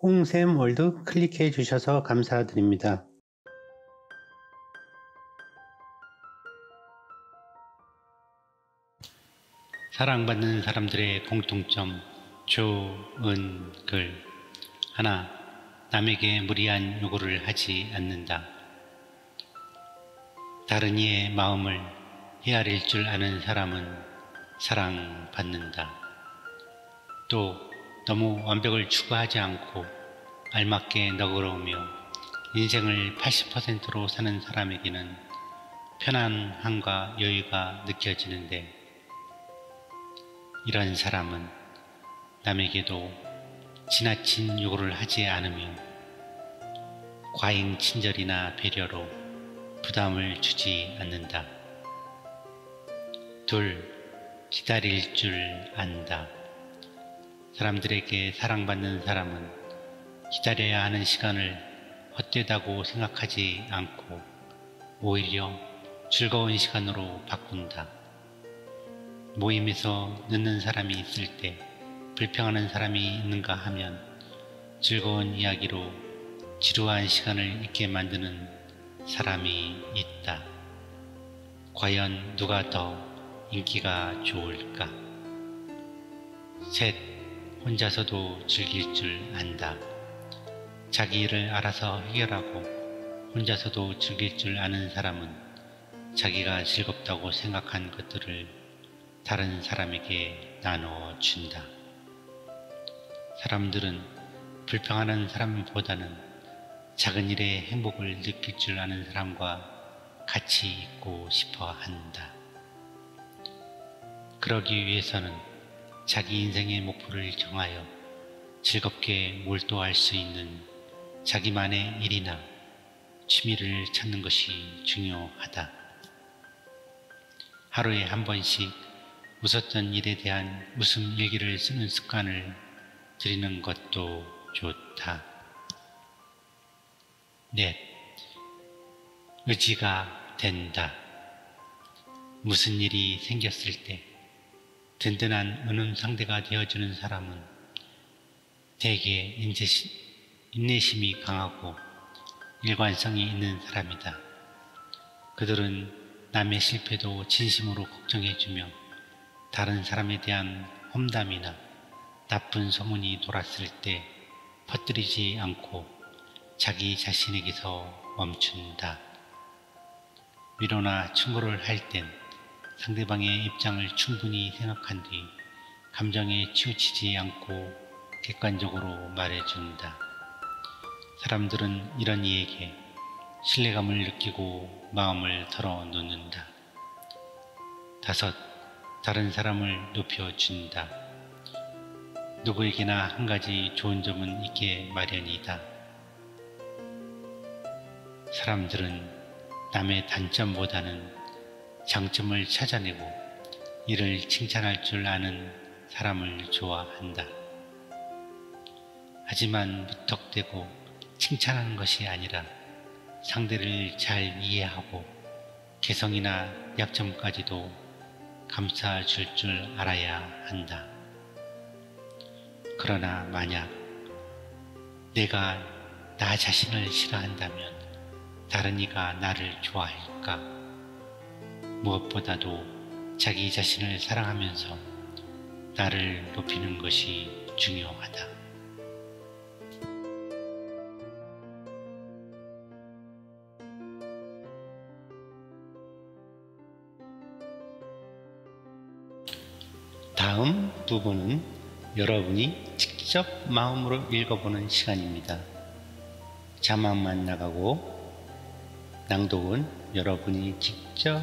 홍샘월드 클릭해 주셔서 감사드립니다. 사랑받는 사람들의 공통점, 좋은 글. 하나, 남에게 무리한 요구를 하지 않는다. 다른 이의 마음을 헤아릴 줄 아는 사람은 사랑받는다. 또 너무 완벽을 추구하지 않고 알맞게 너그러우며 인생을 80%로 사는 사람에게는 편안함과 여유가 느껴지는데, 이런 사람은 남에게도 지나친 요구를 하지 않으며 과잉 친절이나 배려로 부담을 주지 않는다. 둘, 기다릴 줄 안다. 사람들에게 사랑받는 사람은 기다려야 하는 시간을 헛되다고 생각하지 않고 오히려 즐거운 시간으로 바꾼다. 모임에서 늦는 사람이 있을 때 불평하는 사람이 있는가 하면 즐거운 이야기로 지루한 시간을 잊게 만드는 사람이 있다. 과연 누가 더 인기가 좋을까? 셋, 혼자서도 즐길 줄 안다. 자기 일을 알아서 해결하고 혼자서도 즐길 줄 아는 사람은 자기가 즐겁다고 생각한 것들을 다른 사람에게 나눠준다. 사람들은 불평하는 사람보다는 작은 일에 행복을 느낄 줄 아는 사람과 같이 있고 싶어 한다. 그러기 위해서는 자기 인생의 목표를 정하여 즐겁게 몰두할 수 있는 자기만의 일이나 취미를 찾는 것이 중요하다. 하루에 한 번씩 웃었던 일에 대한 웃음 일기를 쓰는 습관을 들이는 것도 좋다. 넷, 의지가 된다. 무슨 일이 생겼을 때 든든한 은음 상대가 되어주는 사람은 대개 인내심이 강하고 일관성이 있는 사람이다. 그들은 남의 실패도 진심으로 걱정해주며 다른 사람에 대한 험담이나 나쁜 소문이 돌았을 때 퍼뜨리지 않고 자기 자신에게서 멈춘다. 위로나 충고를 할 땐 상대방의 입장을 충분히 생각한 뒤 감정에 치우치지 않고 객관적으로 말해준다. 사람들은 이런 이에게 신뢰감을 느끼고 마음을 털어놓는다. 다섯, 다른 사람을 높여준다. 누구에게나 한 가지 좋은 점은 있게 마련이다. 사람들은 남의 단점보다는 장점을 찾아내고 이를 칭찬할 줄 아는 사람을 좋아한다. 하지만 무턱대고 칭찬하는 것이 아니라 상대를 잘 이해하고 개성이나 약점까지도 감싸줄 줄 알아야 한다. 그러나 만약 내가 나 자신을 싫어한다면 다른 이가 나를 좋아할까? 무엇보다도 자기 자신을 사랑하면서 나를 높이는 것이 중요하다. 다음 부분은 여러분이 직접 마음으로 읽어보는 시간입니다. 자막만 나가고 낭독은 여러분이 직접.